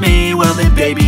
me, well then baby